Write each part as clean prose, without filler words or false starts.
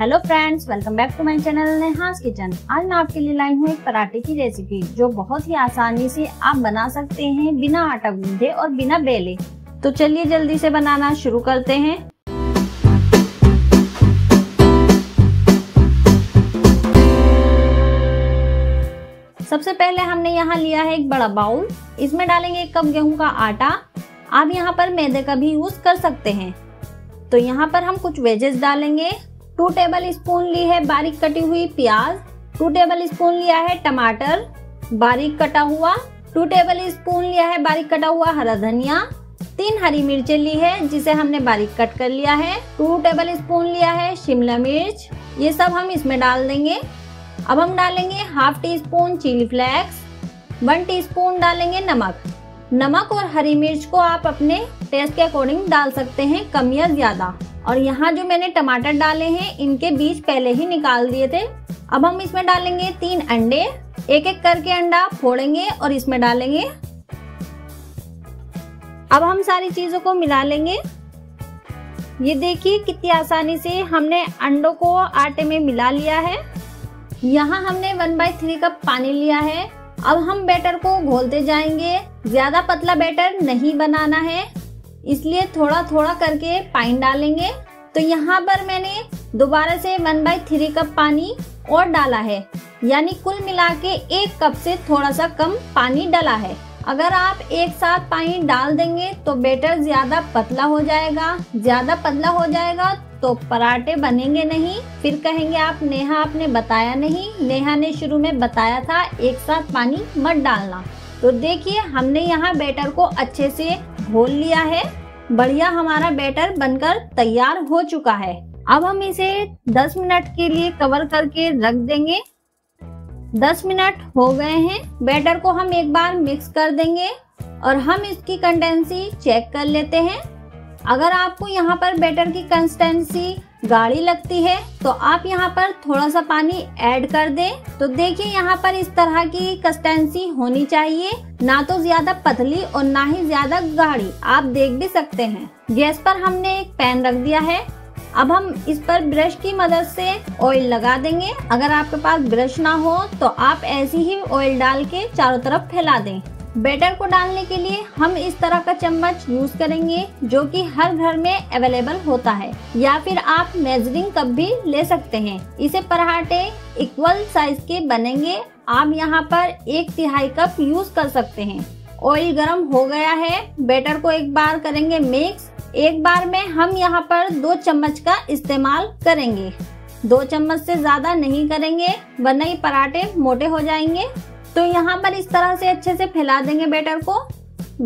Hello friends, welcome back to my channel Neha's kitchen. आज मैं आपके लिए लाई हूँ एक पराठे की रेसिपी जो बहुत ही आसानी से आप बना सकते हैं बिना आटा गूंदे और बिना बेले। तो चलिए जल्दी से बनाना शुरू करते हैं। सबसे पहले हमने यहाँ लिया है एक बड़ा बाउल, इसमें डालेंगे 1 कप गेहूं का आटा। आप यहाँ पर मैदे का भी यूज कर सकते हैं। तो यहाँ पर हम कुछ वेजेस डालेंगे। 2 टेबल स्पून ली है बारीक कटी हुई प्याज, 2 टेबल स्पून लिया है टमाटर बारीक कटा हुआ, 2 टेबल स्पून लिया है बारीक कटा हुआ हरा धनिया, 3 हरी मिर्चें ली है जिसे हमने बारीक कट कर लिया है, 2 टेबल स्पून लिया है शिमला मिर्च। ये सब हम इसमें डाल देंगे। अब हम डालेंगे 1/2 teaspoon chilli flakes, 1 teaspoon डालेंगे नमक। नमक और हरी मिर्च को आप अपने टेस्ट के अकॉर्डिंग डाल सकते हैं, कम या ज्यादा। और यहाँ जो मैंने टमाटर डाले हैं इनके बीज पहले ही निकाल दिए थे। अब हम इसमें डालेंगे 3 अंडे, एक-एक करके अंडा फोड़ेंगे और इसमें डालेंगे। अब हम सारी चीजों को मिला लेंगे। ये देखिए कितनी आसानी से हमने अंडों को आटे में मिला लिया है। यहाँ हमने 1/3 कप पानी लिया है। अब हम बैटर को घोलते जाएंगे। ज्यादा पतला बैटर नहीं बनाना है, इसलिए थोड़ा थोड़ा करके पानी डालेंगे। तो यहाँ पर मैंने दोबारा से 1/3 कप पानी और डाला है, यानी कुल मिला के 1 कप से थोड़ा सा कम पानी डाला है। अगर आप एक साथ पानी डाल देंगे तो बैटर ज्यादा पतला हो जाएगा। ज्यादा पतला हो जाएगा तो पराठे बनेंगे नहीं। फिर कहेंगे आप, नेहा आपने बताया नहीं। नेहा ने शुरू में बताया था एक साथ पानी मत डालना। तो देखिए हमने यहाँ बैटर को अच्छे से घोल लिया है। बढ़िया हमारा बैटर बनकर तैयार हो चुका है। अब हम इसे 10 मिनट के लिए कवर करके रख देंगे। 10 मिनट हो गए हैं। बैटर को हम एक बार मिक्स कर देंगे और हम इसकी कंसिस्टेंसी चेक कर लेते हैं। अगर आपको यहाँ पर बैटर की कंसिस्टेंसी गाढ़ी लगती है तो आप यहाँ पर थोड़ा सा पानी ऐड कर दें। तो देखिए यहाँ पर इस तरह की कंसिस्टेंसी होनी चाहिए, ना तो ज्यादा पतली और ना ही ज्यादा गाढ़ी। आप देख भी सकते हैं। गैस पर हमने एक पैन रख दिया है। अब हम इस पर ब्रश की मदद से ऑयल लगा देंगे। अगर आपके पास ब्रश ना हो तो आप ऐसी ही ऑयल डाल के चारों तरफ फैला दें। बैटर को डालने के लिए हम इस तरह का चम्मच यूज करेंगे जो कि हर घर में अवेलेबल होता है, या फिर आप मेजरिंग कप भी ले सकते हैं। इसे पराठे इक्वल साइज के बनेंगे। आप यहाँ पर 1/3 कप यूज कर सकते हैं। ऑयल गरम हो गया है। बैटर को एक बार करेंगे मिक्स। एक बार में हम यहाँ पर 2 चम्मच का इस्तेमाल करेंगे। 2 चम्मच से ज्यादा नहीं करेंगे वरना ये पराठे मोटे हो जाएंगे। तो यहाँ पर इस तरह से अच्छे से फैला देंगे बैटर को।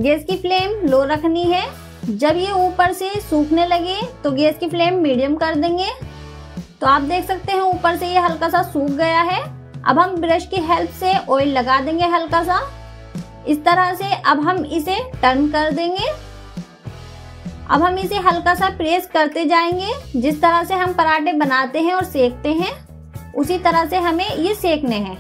गैस की फ्लेम लो रखनी है। जब ये ऊपर से सूखने लगे तो गैस की फ्लेम मीडियम कर देंगे। तो आप देख सकते हैं ऊपर से ये हल्का सा सूख गया है। अब हम ब्रश की हेल्प से ऑयल लगा देंगे हल्का सा, इस तरह से। अब हम इसे टर्न कर देंगे। अब हम इसे हल्का सा प्रेस करते जाएंगे। जिस तरह से हम पराठे बनाते हैं और सेकते हैं उसी तरह से हमें ये सेकने हैं।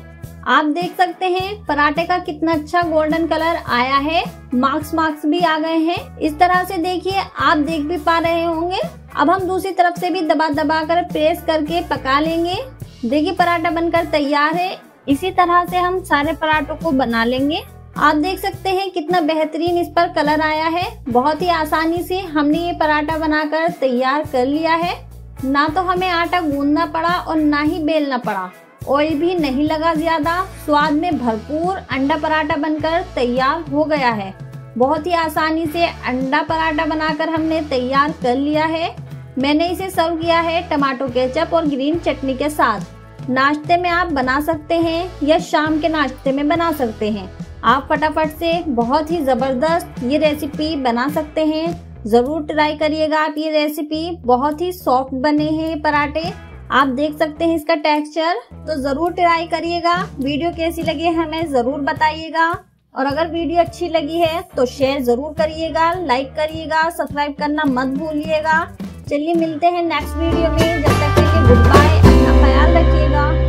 आप देख सकते हैं पराठे का कितना अच्छा गोल्डन कलर आया है, मार्क्स भी आ गए हैं। इस तरह से देखिए, आप देख भी पा रहे होंगे। अब हम दूसरी तरफ से भी दबा कर प्रेस करके पका लेंगे। देखिए पराठा बनकर तैयार है। इसी तरह से हम सारे पराठों को बना लेंगे। आप देख सकते हैं कितना बेहतरीन इस पर कलर आया है। बहुत ही आसानी से हमने ये पराठा बनाकर तैयार कर लिया है। ना तो हमें आटा गूंदना पड़ा और ना ही बेलना पड़ा। ऑयल भी नहीं लगा ज्यादा। स्वाद में भरपूर अंडा पराठा बनकर तैयार हो गया है। बहुत ही आसानी से अंडा पराठा बनाकर हमने तैयार कर लिया है। मैंने इसे सर्व किया है टमाटो केचप और ग्रीन चटनी के साथ। नाश्ते में आप बना सकते हैं या शाम के नाश्ते में बना सकते हैं। आप फटाफट से बहुत ही ज़बरदस्त ये रेसिपी बना सकते हैं। ज़रूर ट्राई करिएगा आप ये रेसिपी। बहुत ही सॉफ्ट बने हैं पराठे। आप देख सकते हैं इसका टेक्सचर। तो ज़रूर ट्राई करिएगा। वीडियो कैसी लगी हमें ज़रूर बताइएगा। और अगर वीडियो अच्छी लगी है तो शेयर ज़रूर करिएगा, लाइक करिएगा, सब्सक्राइब करना मत भूलिएगा। चलिए मिलते हैं नेक्स्ट वीडियो में। जब तक के लिए गुड बाय। अपना ख्याल रखिएगा।